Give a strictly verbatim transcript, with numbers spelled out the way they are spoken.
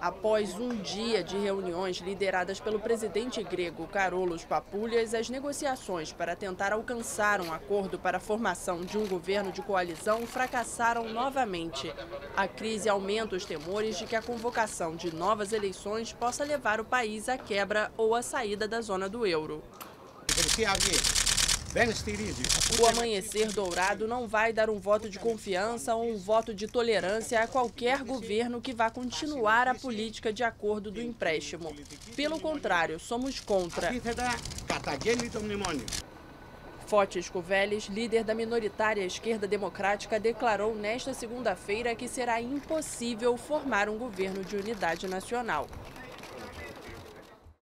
Após um dia de reuniões lideradas pelo presidente grego Karolos Papoulias, as negociações para tentar alcançar um acordo para a formação de um governo de coalizão fracassaram novamente. A crise aumenta os temores de que a convocação de novas eleições possa levar o país à quebra ou à saída da zona do euro. O amanhecer dourado não vai dar um voto de confiança ou um voto de tolerância a qualquer governo que vá continuar a política de acordo do empréstimo. Pelo contrário, somos contra. Fotis Kouvelis, líder da minoritária esquerda democrática, declarou nesta segunda-feira que será impossível formar um governo de unidade nacional.